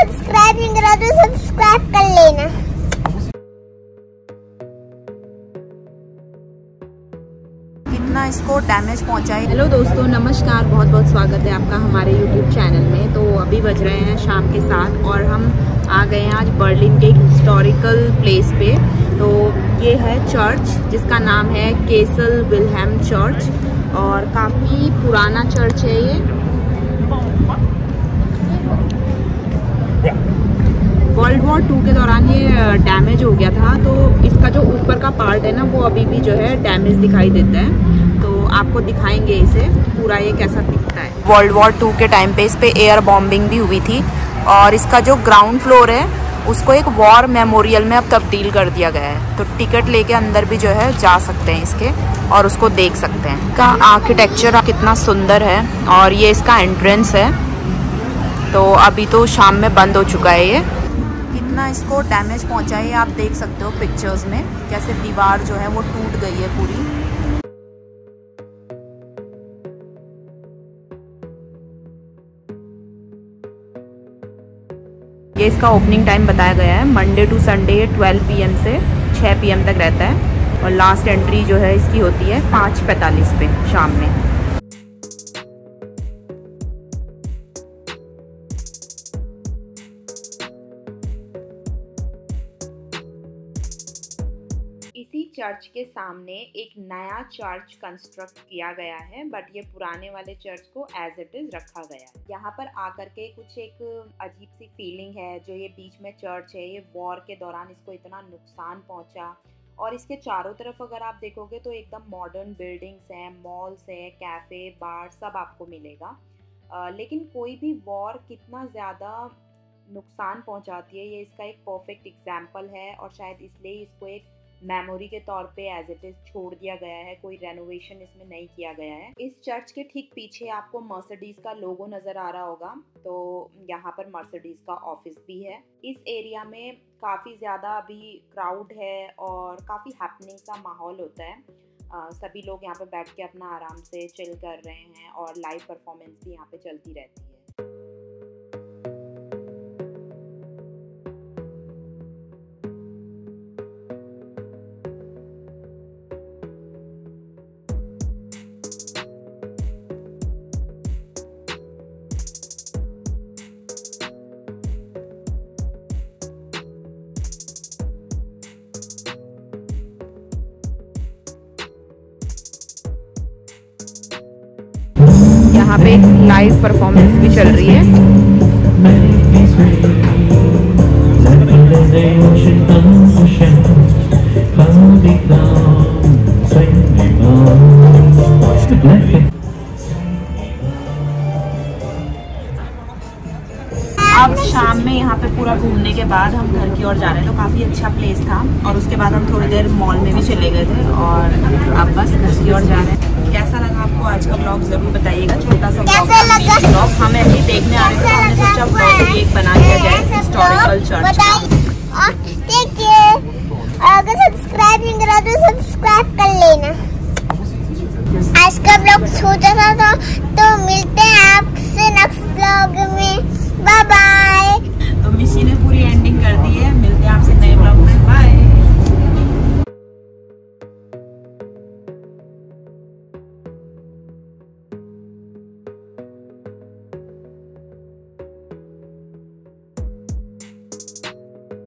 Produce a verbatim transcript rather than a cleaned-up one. Subscribe नहीं करा तो सब्सक्राइब कर लेना। कितना इसको डैमेज पहुंचा है। हेलो दोस्तों, नमस्कार, बहुत बहुत स्वागत है आपका हमारे YouTube चैनल में। तो अभी बज रहे हैं शाम के सात और हम आ गए हैं आज बर्लिन के एक हिस्टोरिकल प्लेस पे। तो ये है चर्च जिसका नाम है काइज़र विल्हेम चर्च और काफ़ी पुराना चर्च है ये। वर्ल्ड वॉर टू के दौरान ये डैमेज हो गया था, तो इसका जो ऊपर का पार्ट है ना वो अभी भी जो है डैमेज दिखाई देता है। तो आपको दिखाएंगे इसे पूरा ये कैसा दिखता है। वर्ल्ड वॉर टू के टाइम पे इस पे एयर बॉम्बिंग भी हुई थी और इसका जो ग्राउंड फ्लोर है उसको एक वॉर मेमोरियल में अब तब्दील कर दिया गया है। तो टिकट लेके अंदर भी जो है जा सकते हैं इसके और उसको देख सकते हैं। इसका आर्किटेक्चर कितना सुंदर है और ये इसका एंट्रेंस है। तो अभी तो शाम में बंद हो चुका है। ये कितना इसको डैमेज पहुंचा है आप देख सकते हो पिक्चर्स में, कैसे दीवार जो है वो टूट गई है पूरी। ये इसका ओपनिंग टाइम बताया गया है मंडे टू संडे बारह पी एम से छह पी एम तक रहता है और लास्ट एंट्री जो है इसकी होती है पाँच पैंतालीस पे शाम में। इसी चर्च के सामने एक नया चर्च कंस्ट्रक्ट किया गया है, बट ये पुराने वाले चर्च को एज इट इज रखा गया है। यहाँ पर आकर के कुछ एक अजीब सी फीलिंग है। जो ये बीच में चर्च है, ये वॉर के दौरान इसको इतना नुकसान पहुँचा और इसके चारों तरफ अगर आप देखोगे तो एकदम मॉडर्न बिल्डिंग्स हैं, मॉल्स हैं, कैफ़े, बार सब आपको मिलेगा। आ, लेकिन कोई भी वॉर कितना ज़्यादा नुकसान पहुँचाती है ये इसका एक परफेक्ट एग्जाम्पल है और शायद इसलिए इसको एक मेमोरी के तौर पे एज इट इज छोड़ दिया गया है। कोई रेनोवेशन इसमें नहीं किया गया है। इस चर्च के ठीक पीछे आपको मर्सिडीज का लोगो नज़र आ रहा होगा, तो यहाँ पर मर्सिडीज का ऑफिस भी है। इस एरिया में काफ़ी ज़्यादा अभी क्राउड है और काफ़ी हैपनिंग सा माहौल होता है। आ, सभी लोग यहाँ पर बैठ के अपना आराम से चिल कर रहे हैं और लाइव परफॉर्मेंस भी यहाँ पर चलती रहती है। यहाँ पे एक लाइव परफॉर्मेंस भी चल रही है। अब शाम में यहाँ पे पूरा घूमने के बाद हम घर की ओर जा रहे हैं। तो काफ़ी अच्छा प्लेस था और उसके बाद हम थोड़ी देर मॉल में भी चले गए थे और अब बस घर की ओर जा रहे हैं। कैसा लगा आपको आज का ब्लॉग ज़रूर बताइएगा। छोटा सा ब्लॉग, हम ऐसे देखने आ रहे थे, हमने सोचा ब्लॉग एक बना